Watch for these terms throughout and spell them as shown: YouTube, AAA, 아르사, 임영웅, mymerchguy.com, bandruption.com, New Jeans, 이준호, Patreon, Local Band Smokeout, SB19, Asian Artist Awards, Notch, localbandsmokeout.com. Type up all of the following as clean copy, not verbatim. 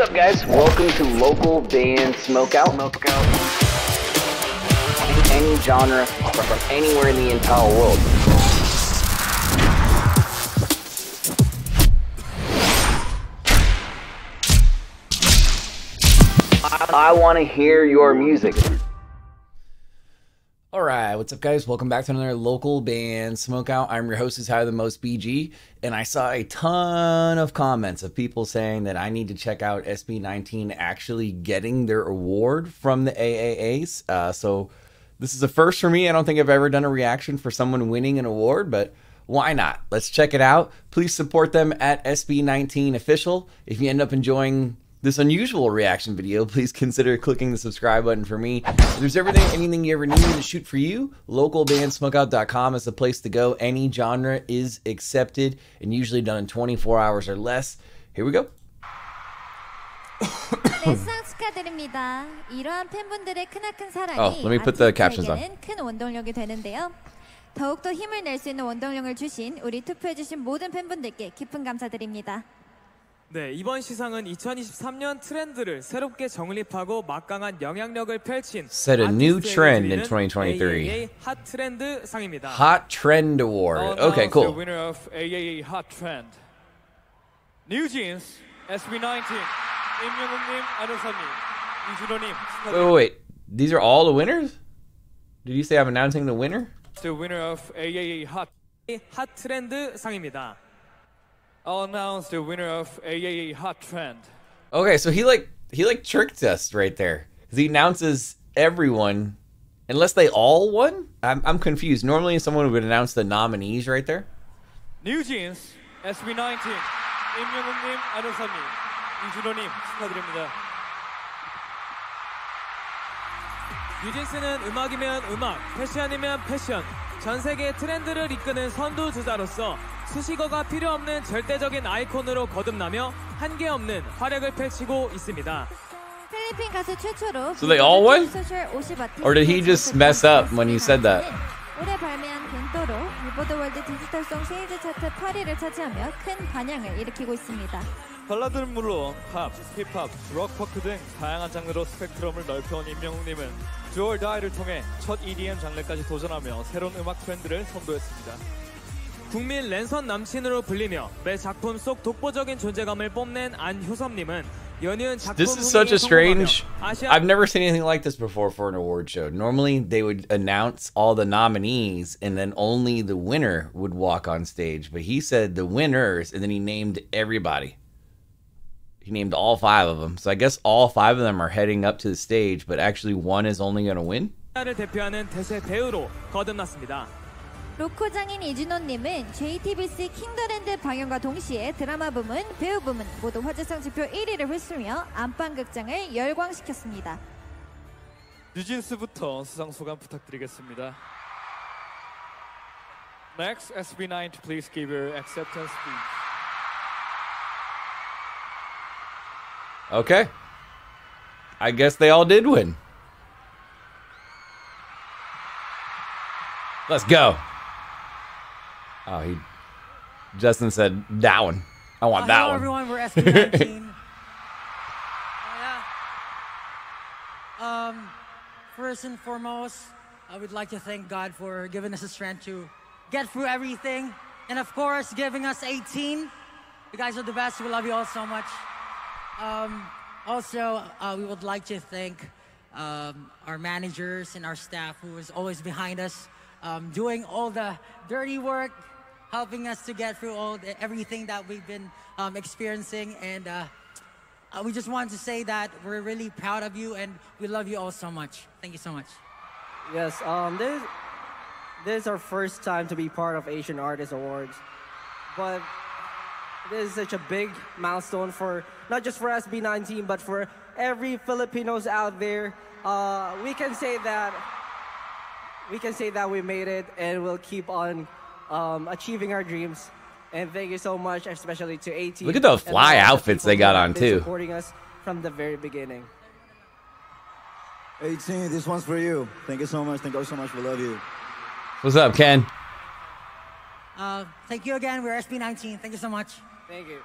What's up, guys? Welcome to Local Band Smokeout. Any genre from anywhere in the entire world. I want to hear your music. All right, what's up, guys? Welcome back to another Local Band Smokeout. I'm your host, is How the Most BG, and I saw a ton of comments of people saying that I need to check out SB19 actually getting their award from the AAAs. So this is a first for me. I don't think I've ever done a reaction for someone winning an award, but why not? Let's check it out. Please support them at SB19 Official. If you end up enjoying this unusual reaction video, please consider clicking the subscribe button for me. If there's anything you ever need to shoot for you, localbandsmokeout.com is the place to go. Any genre is accepted and usually done in 24 hours or less. Here we go. Oh, let me put the captions on. 더욱더 힘을 낼 수 있는 원동력을 주신 우리 투표해 주신 모든 팬분들께 깊은 감사드립니다. 네, 이번 시상은 2023년 트렌드를 새롭게 정립하고 막강한 영향력을 펼친 Set a new trend in 2023. Hot Trend 상입니다. Hot Trend Award. Okay, cool. The winner of AAA Hot Trend. New Jeans, SB19, 임영웅님, 아르사님, 이준호님. Wait, these are all the winners? Did you say I'm announcing the winner? The winner of AAA Hot Trend 상입니다. I'll announce the winner of AAA Hot Trend. Okay, so he tricked us right there. He announces everyone, unless they all won? I'm confused. Normally someone would announce the nominees right there. New Jeans, SB19, 임영웅님, 아르사님, 이준호님, 축하드립니다. 뉴진스는 음악이면 음악, 패션이면 패션, 전 세계 트렌드를 이끄는 선두주자로서 수식어가 필요 없는 절대적인 아이콘으로 거듭나며 한계 없는 활약을 펼치고 있습니다. 필리핀 가수 최초로 So they all won? Or did he just mess up when he said that? 올해 발매한 벤토로 빌보드 월드 디지털송 세일즈 차트 8위를 차지하며 큰 반향을 일으키고 있습니다. 발라드는 물론 팝, 힙합, 록포크 등 다양한 장르로 스펙트럼을 넓혀온 임영웅님은 Do or Die를 통해 첫 EDM 장르까지 도전하며 새로운 음악 트렌드를 선도했습니다. 국민 랜선 남친으로 불리며 매 작품 속 독보적인 존재감을 뽐낸 안효섭님은 연이은 작품 흥행에 성공하며 아시아... I've never seen anything like this before for an award show. Normally they would announce all the nominees and then only the winner would walk on stage. But he said the winners and then he named everybody. He named all five of them. So I guess all five of them are heading up to the stage, but actually one is only going to win. 로코 장인 이준호님은 JTBC 킹더랜드 방영과 동시에 드라마 부문, 배우 부문 모두 화제성 지표 1위를 휩쓸며 안방극장을 열광시켰습니다. 뉴진스부터 수상 소감 부탁드리겠습니다. Next, SB9, please give your acceptance speech. Okay. I guess they all did win. Let's go. Oh, he... Justin said, that one. I want that one. Hello, everyone. We're SB19. Yeah. First and foremost, I would like to thank God for giving us a strength to get through everything. And, of course, giving us 18. You guys are the best. We love you all so much. Also, we would like to thank our managers and our staff who is always behind us, doing all the dirty work, helping us to get through everything that we've been experiencing. And we just wanted to say that we're really proud of you and we love you all so much. Thank you so much. Yes, this is our first time to be part of Asian Artist Awards, but this is such a big milestone for not just for SB19, but for every Filipinos out there. We can say that we made it, and we'll keep on achieving our dreams. And thank you so much, especially to AT. Look at the fly outfits they got on too. Supporting us from the very beginning. 18, this one's for you. Thank you so much. Thank you so much. We love you. What's up, Ken? Thank you again. We're SB19. Thank you so much. Thank you.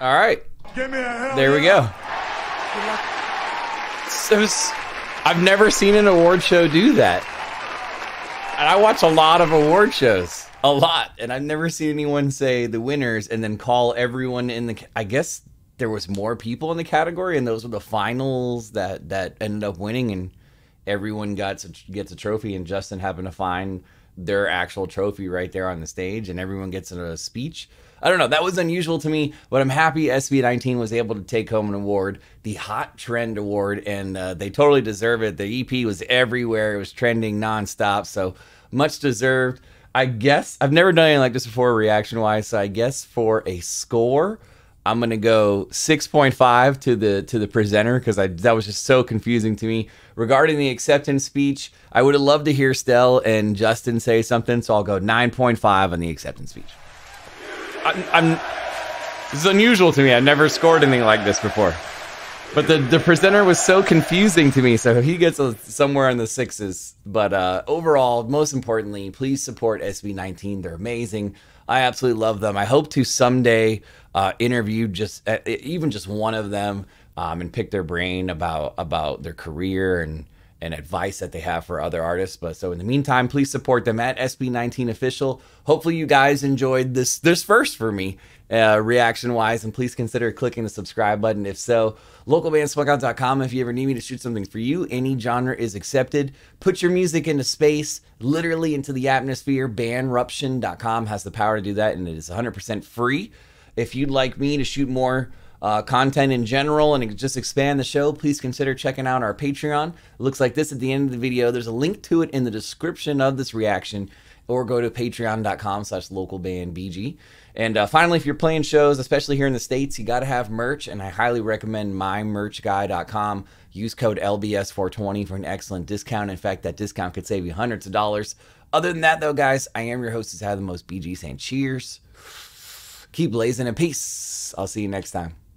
All right. Give me a hell there we go. So I've never seen an award show do that. And I watch a lot of award shows. A lot. And I've never seen anyone say the winners and then call everyone in the... I guess there was more people in the category, and those were the finals that ended up winning, and everyone gets a trophy, and Justin happened to find their actual trophy right there on the stage, and everyone gets a speech. I don't know. That was unusual to me, but I'm happy SB19 was able to take home an award, the Hot Trend Award, and they totally deserve it. The EP was everywhere. It was trending nonstop, so much deserved. I guess I've never done anything like this before reaction-wise, so I guess for a score, I'm going to go 6.5 to the presenter, because that was just so confusing to me. Regarding the acceptance speech, I would have loved to hear Stell and Justin say something, so I'll go 9.5 on the acceptance speech. This is unusual to me. I've never scored anything like this before. But the presenter was so confusing to me, so he gets somewhere in the 6s. But overall, most importantly, please support SB19. They're amazing. I absolutely love them. I hope to someday interview even just one of them and pick their brain about their career and advice that they have for other artists. But so in the meantime, please support them at SB19 Official. Hopefully you guys enjoyed this first for me, reaction wise, and please consider clicking the subscribe button. If so, localbandsmokeout.com. If you ever need me to shoot something for you, any genre is accepted. Put your music into space, literally into the atmosphere. Bandruption.com has the power to do that, and it is 100% free. If you'd like me to shoot more content in general and just expand the show, please consider checking out our Patreon. It looks like this at the end of the video. There's a link to it in the description of this reaction, or go to patreon.com/localbandbg. And finally, if you're playing shows, especially here in the States, you got to have merch, and I highly recommend mymerchguy.com. Use code LBS420 for an excellent discount. In fact, that discount could save you hundreds of dollars. Other than that, though, guys, I am your host, Is How the Most BG, saying cheers. Keep blazing in peace. I'll see you next time.